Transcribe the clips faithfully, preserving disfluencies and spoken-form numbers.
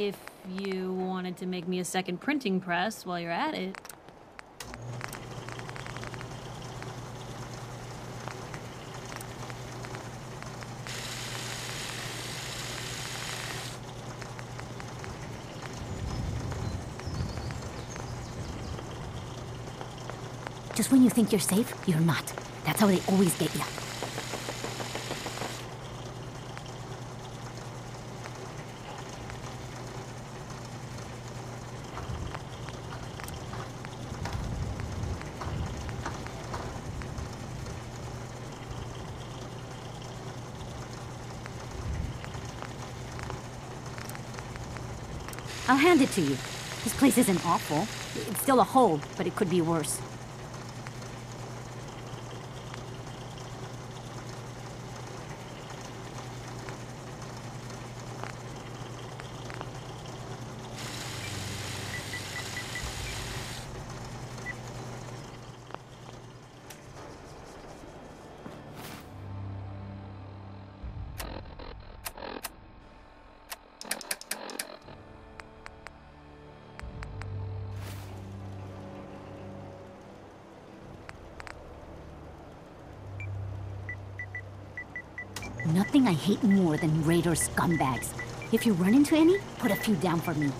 if you wanted to make me a second printing press while you're at it. Just when you think you're safe, you're not. That's how they always get you. I'll hand it to you. This place isn't awful. It's still a hole, but it could be worse. Nothing I hate more than raider scumbags. If you run into any, put a few down for me.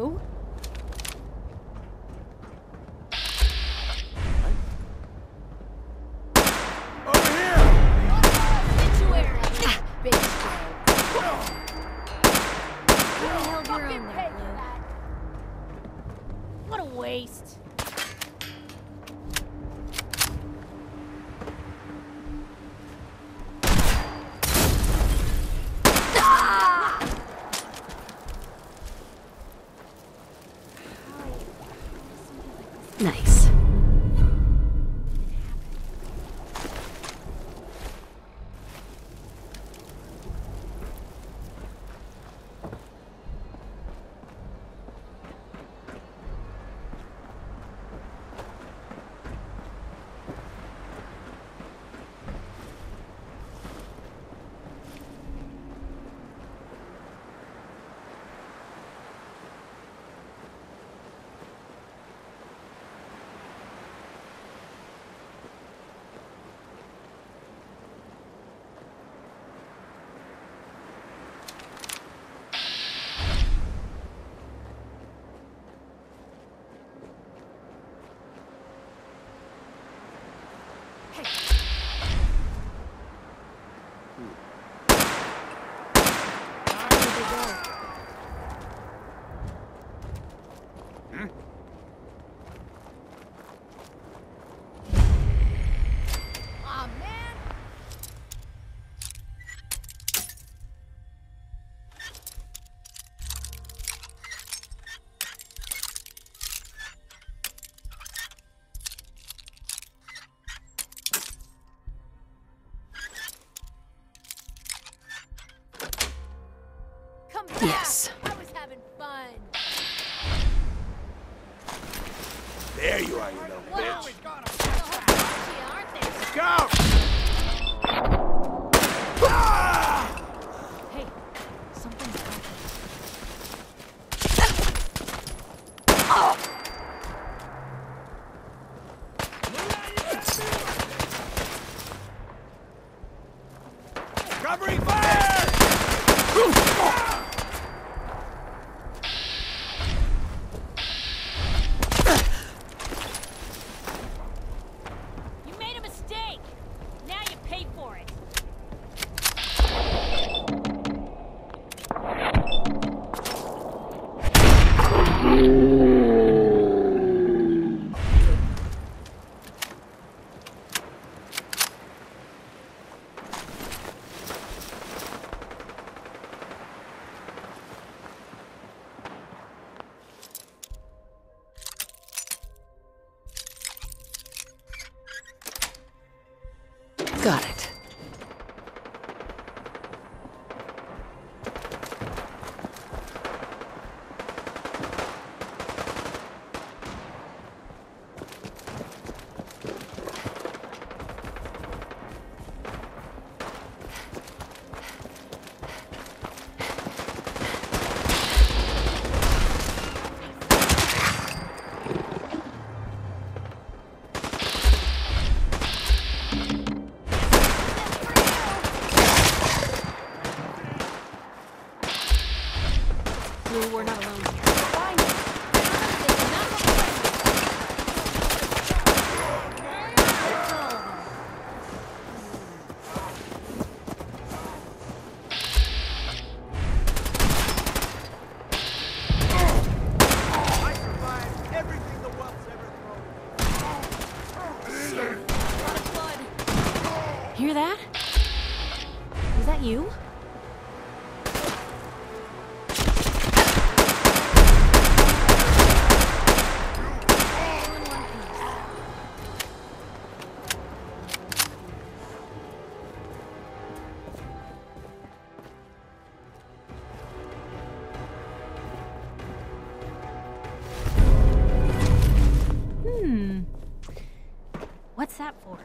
Who? Nice. Yes. I was having fun. There you are, you little wow. bitch. Let's go! Ah! Hey, something's happening. Oh! Covering fire! Oh! Got it. We're not alone here. Hear that? Was that you? What's that for?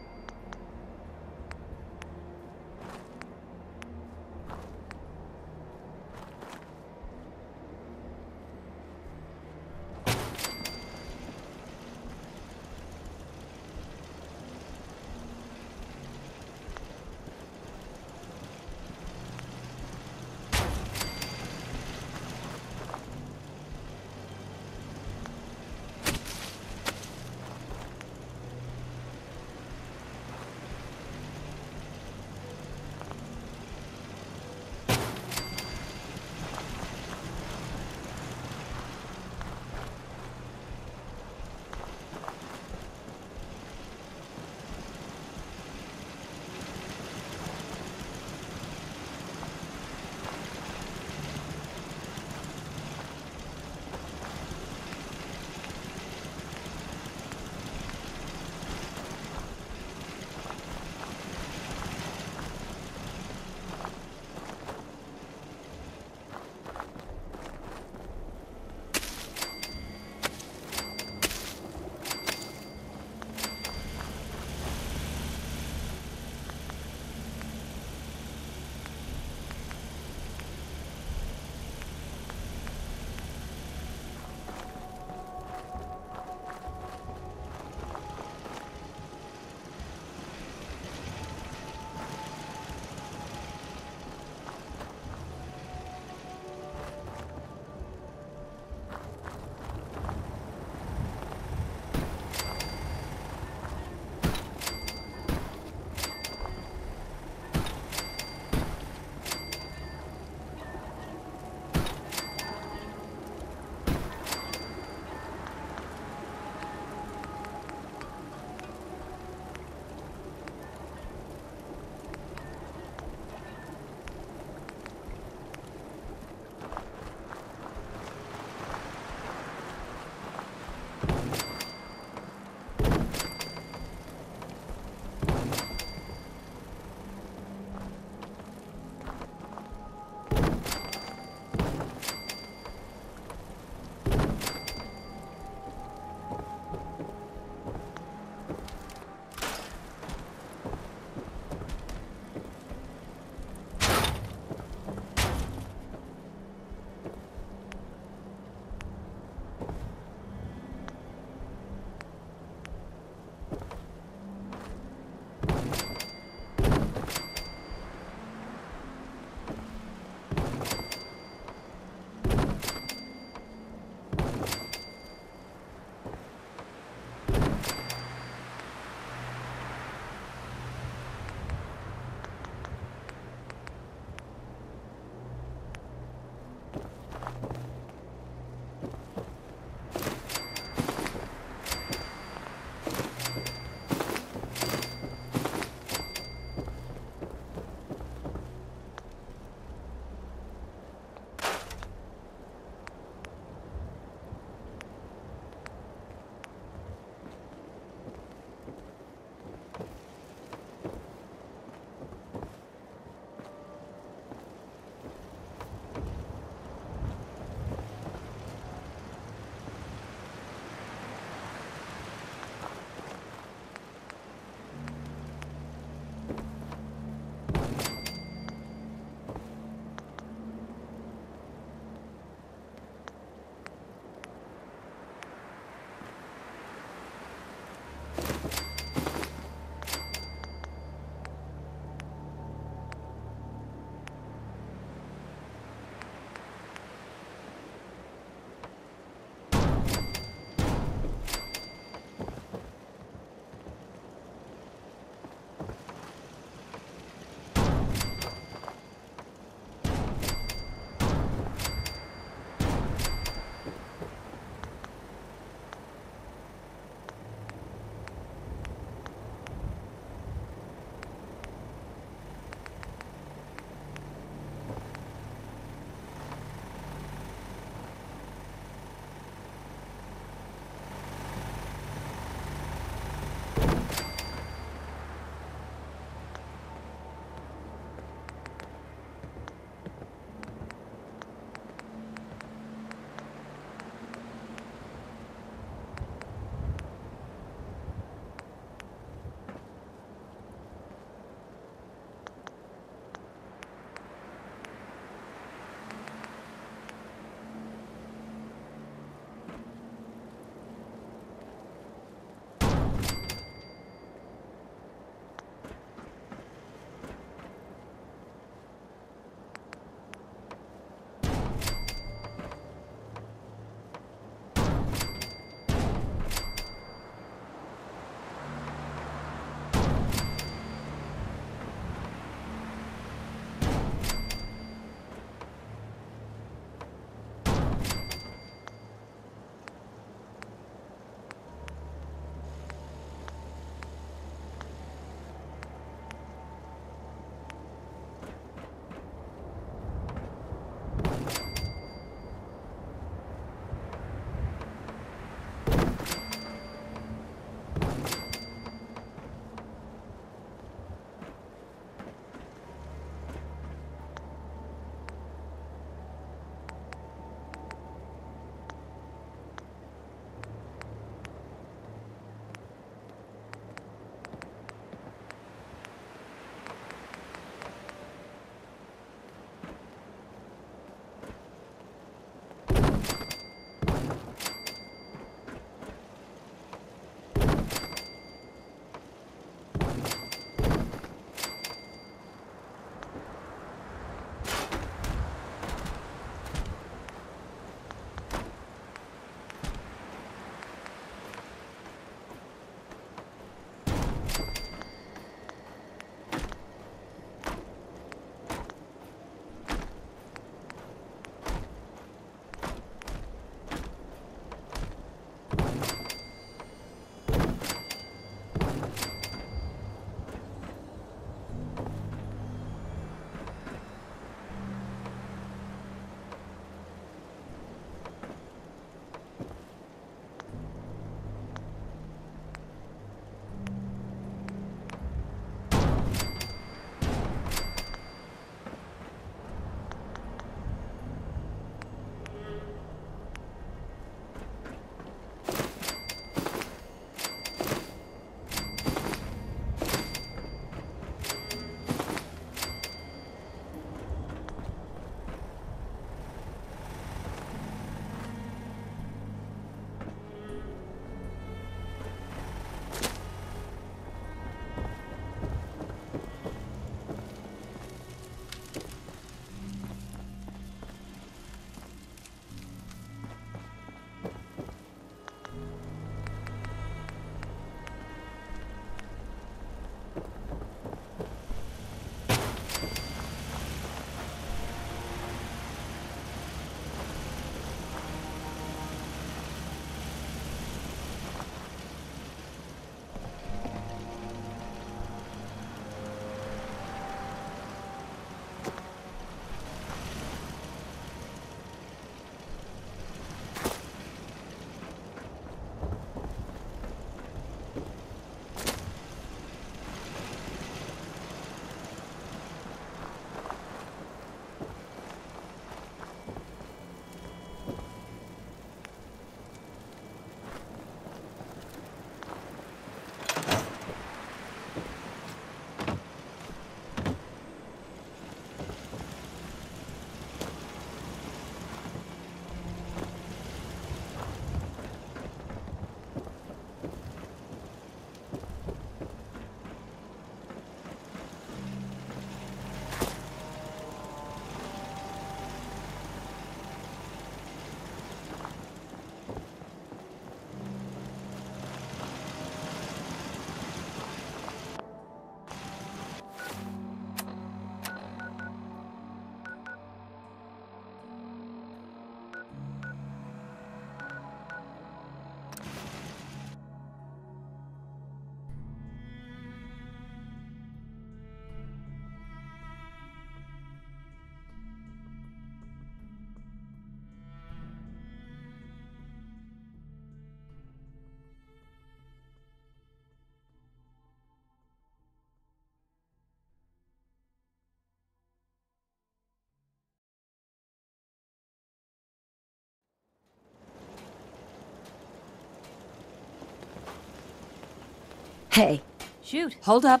Hey. Shoot. Hold up.